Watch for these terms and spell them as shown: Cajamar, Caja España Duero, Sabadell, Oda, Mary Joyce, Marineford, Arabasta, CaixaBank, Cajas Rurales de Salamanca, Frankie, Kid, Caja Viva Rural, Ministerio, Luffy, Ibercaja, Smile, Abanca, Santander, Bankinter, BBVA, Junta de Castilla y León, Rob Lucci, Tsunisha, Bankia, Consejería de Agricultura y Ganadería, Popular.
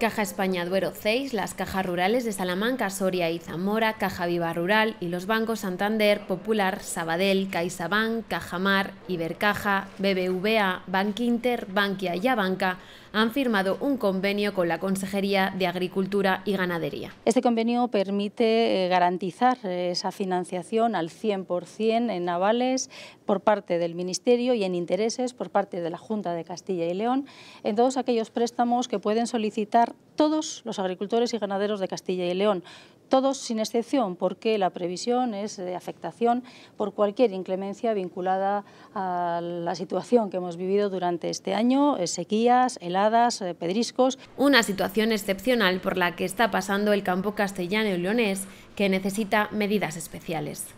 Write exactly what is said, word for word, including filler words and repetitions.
Caja España Duero seis, las Cajas Rurales de Salamanca, Soria y Zamora, Caja Viva Rural y los bancos Santander, Popular, Sabadell, CaixaBank, Cajamar, Ibercaja, B B V A, Bankinter, Bankia y Abanca han firmado un convenio con la Consejería de Agricultura y Ganadería. Este convenio permite garantizar esa financiación al cien por cien en avales por parte del Ministerio y en intereses por parte de la Junta de Castilla y León en todos aquellos préstamos que pueden solicitar todos los agricultores y ganaderos de Castilla y León, todos sin excepción, porque la previsión es de afectación por cualquier inclemencia vinculada a la situación que hemos vivido durante este año, sequías, heladas, pedriscos. Una situación excepcional por la que está pasando el campo castellano y leonés, que necesita medidas especiales.